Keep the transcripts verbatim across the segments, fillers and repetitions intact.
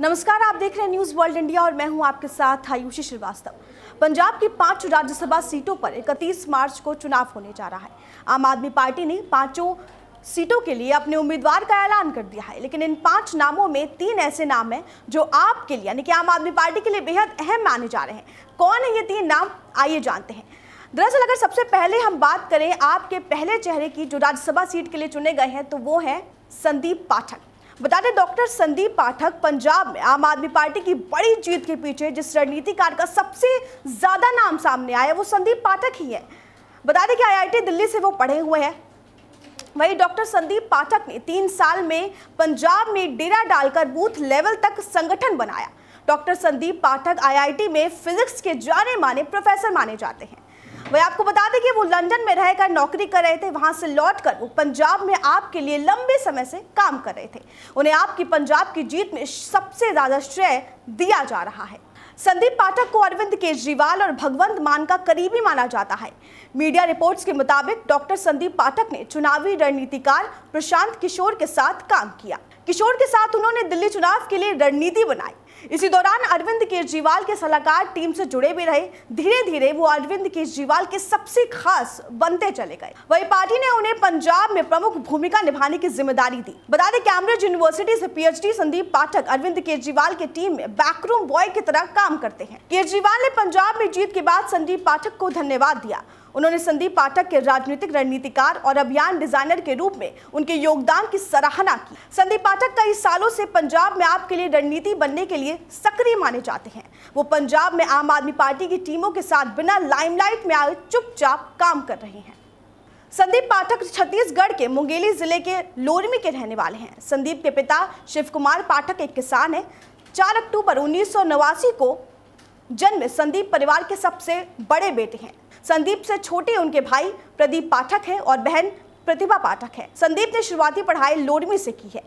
नमस्कार, आप देख रहे हैं न्यूज़ वर्ल्ड इंडिया और मैं हूं आपके साथ आयुषी श्रीवास्तव। पंजाब की पांच राज्यसभा सीटों पर इकतीस मार्च को चुनाव होने जा रहा है। आम आदमी पार्टी ने पांचों सीटों के लिए अपने उम्मीदवार का ऐलान कर दिया है, लेकिन इन पांच नामों में तीन ऐसे नाम हैं जो आप के लिए यानी कि आम आदमी पार्टी के लिए बेहद अहम माने जा रहे हैं। कौन है ये तीन नाम, आइए जानते हैं। दरअसल अगर सबसे पहले हम बात करें आपके पहले चेहरे की जो राज्यसभा सीट के लिए चुने गए हैं, तो वो है संदीप पाठक। बता दें, डॉक्टर संदीप पाठक पंजाब में आम आदमी पार्टी की बड़ी जीत के पीछे जिस रणनीतिकार का सबसे ज़्यादा नाम सामने आया वो संदीप पाठक ही है। बता दें कि आई आई टी दिल्ली से वो पढ़े हुए हैं। वहीं डॉक्टर संदीप पाठक ने तीन साल में पंजाब में डेरा डालकर बूथ लेवल तक संगठन बनाया। Doctor Sandeep Pathak I I T में फिजिक्स के जाने माने प्रोफेसर माने जाते हैं। वह आपको बता दें कि वो लंदन में रहकर नौकरी कर रहे थे, वहां से लौटकर वो पंजाब में आपके लिए लंबे समय से काम कर रहे थे। उन्हें आपकी पंजाब की जीत में सबसे ज्यादा श्रेय दिया जा रहा है। संदीप पाठक को अरविंद केजरीवाल और भगवंत मान का करीबी माना जाता है। मीडिया रिपोर्ट्स के मुताबिक डॉक्टर संदीप पाठक ने चुनावी रणनीतिकार प्रशांत किशोर के साथ काम किया। किशोर के साथ उन्होंने दिल्ली चुनाव के लिए रणनीति बनाई। इसी दौरान अरविंद केजरीवाल के सलाहकार टीम से जुड़े भी रहे। धीरे धीरे वो अरविंद केजरीवाल के सबसे खास बनते चले गए। वही पार्टी ने उन्हें पंजाब में प्रमुख भूमिका निभाने की जिम्मेदारी दी। बता दें, कैम्ब्रिज यूनिवर्सिटी से P H D Sandeep Pathak Arvind Kejriwal के टीम में बैकरूम बॉय की तरह काम करते हैं। केजरीवाल ने पंजाब में जीत के बाद संदीप पाठक को धन्यवाद दिया। उन्होंने संदीप पाठक के राजनीतिक रणनीतिकार और अभियान डिजाइनर के रूप में उनके योगदान की सराहना की। संदीप पाठक कई सालों से पंजाब में आपके लिए रणनीति बनने के लिए सक्रिय माने जाते हैं। वो पंजाब में आम आदमी पार्टी की टीमों के साथ बिना लाइमलाइट में आए चुपचाप काम कर रहे हैं। संदीप पाठक छत्तीसगढ़ के मुंगेली जिले के लोरमी के रहने वाले हैं। संदीप के पिता शिव कुमार पाठक एक किसान है। चार अक्टूबर उन्नीस सौ नवासी को जन्मे संदीप परिवार के सबसे बड़े बेटे हैं। संदीप से छोटे उनके भाई प्रदीप पाठक हैं और बहन प्रतिभा पाठक है। संदीप ने शुरुआती पढ़ाई लोरमी से की है।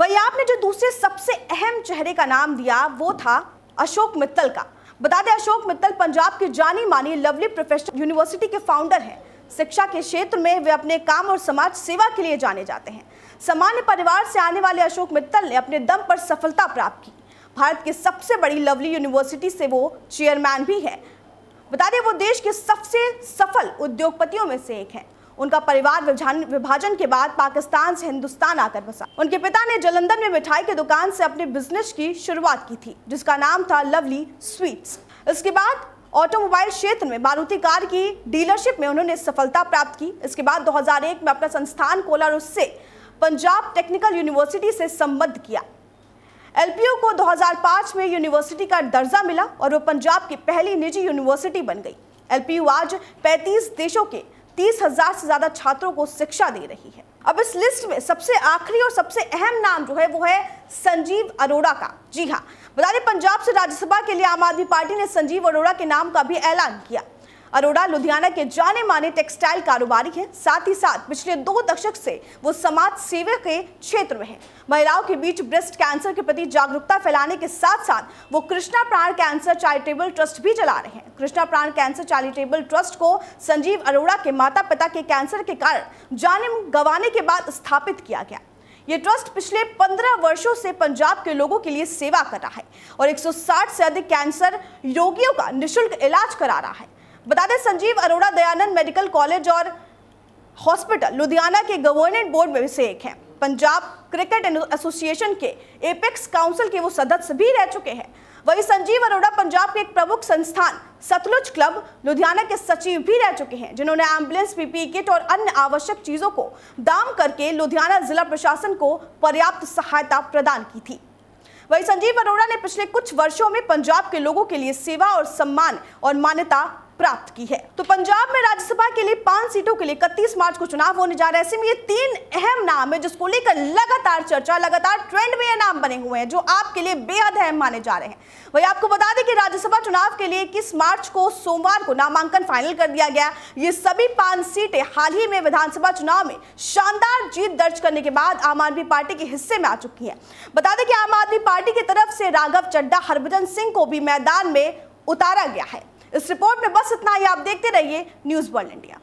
वही आपने जो दूसरे सबसे अहम चेहरे का नाम दिया वो था अशोक मित्तल का। बता दें, अशोक मित्तल पंजाब की जानी मानी लवली प्रोफेसर यूनिवर्सिटी के फाउंडर हैं। शिक्षा के क्षेत्र में वे अपने काम और समाज सेवा के लिए जाने जाते हैं। सामान्य परिवार से आने वाले अशोक मित्तल ने अपने दम पर सफलता प्राप्त की। भारत की सबसे बड़ी लवली यूनिवर्सिटी से वो चेयरमैन भी है। बता दें, वो देश के सबसे सफल उद्योगपतियों में से एक हैं। उनका परिवार विभाजन के बाद पाकिस्तान से हिंदुस्तान आकर बसा। उनके पिता ने जालंधर में मिठाई की दुकान से अपने बिजनेस की शुरुआत की थी जिसका नाम था लवली स्वीट्स। इसके बाद ऑटोमोबाइल क्षेत्र में मारुति कार की डीलरशिप में उन्होंने सफलता प्राप्त की। इसके बाद दो हज़ार एक में अपना संस्थान खोला और उससे पंजाब टेक्निकल यूनिवर्सिटी से संबद्ध किया। एल पी यू को दो हज़ार पाँच में यूनिवर्सिटी का दर्जा मिला और वो पंजाब की पहली निजी यूनिवर्सिटी बन गई। एल पी यू आज पैंतीस देशों के तीस हज़ार से ज़्यादा छात्रों को शिक्षा दे रही है। अब इस लिस्ट में सबसे आखिरी और सबसे अहम नाम जो है वो है संजीव अरोड़ा का। जी हाँ, बता दें, पंजाब से राज्यसभा के लिए आम आदमी पार्टी ने संजीव अरोड़ा के नाम का भी ऐलान किया। अरोड़ा लुधियाना के जाने माने टेक्सटाइल कारोबारी हैं। साथ ही साथ पिछले दो दशक से वो समाज सेवा के क्षेत्र में हैं। महिलाओं के बीच ब्रेस्ट कैंसर के प्रति जागरूकता फैलाने के साथ साथ वो कृष्णा प्राण कैंसर चैरिटेबल ट्रस्ट भी चला रहे हैं। कृष्णा प्राण कैंसर चैरिटेबल ट्रस्ट को संजीव अरोड़ा के माता पिता के कैंसर के कारण जान गंवाने के बाद स्थापित किया गया। ये ट्रस्ट पिछले पंद्रह वर्षों से पंजाब के लोगों के लिए सेवा कर रहा है और एक सौ साठ से अधिक कैंसर रोगियों का निःशुल्क इलाज करा रहा है। बता दें, संजीव अरोड़ा दयानंद मेडिकल कॉलेज और हॉस्पिटल लुधियाना के गवर्निंग बोर्ड में से एक हैं। पंजाब क्रिकेट एसोसिएशन के एपेक्स काउंसिल के वो सदस्य भी रह चुके हैं। वही संजीव अरोड़ा पंजाब के एक प्रमुख संस्थान सतलुज क्लब लुधियाना के सचिव भी रह चुके हैं, जिन्होंने ambulance, P P E kit और अन्य आवश्यक चीज़ों को दान करके लुधियाना जिला प्रशासन को पर्याप्त सहायता प्रदान की थी। वही संजीव अरोड़ा ने पिछले कुछ वर्षों में पंजाब के लोगों के लिए सेवा और सम्मान और मान्यता प्राप्त की है। तो पंजाब में राज्यसभा के लिए पांच सीटों के लिए इकतीस मार्च को चुनाव होने जा रहा है। ऐसे में ये तीन अहम नाम है जिसको लेकर लगातार चर्चा, लगातार ट्रेंड में ये नाम बने हुए हैं जो आपके लिए बेहद अहम माने जा रहे हैं। वही आपको बता दें कि राज्यसभा चुनाव के लिए इक्कीस मार्च को सोमवार को नामांकन फाइनल कर दिया गया। ये सभी पांच सीटें हाल ही में विधानसभा चुनाव में शानदार जीत दर्ज करने के बाद आम आदमी पार्टी के हिस्से में आ चुकी है। बता दें कि आम आदमी पार्टी की तरफ से राघव चड्डा, हरभजन सिंह को भी मैदान में उतारा गया है। इस रिपोर्ट में बस इतना ही। आप देखते रहिए न्यूज़ वर्ल्ड इंडिया।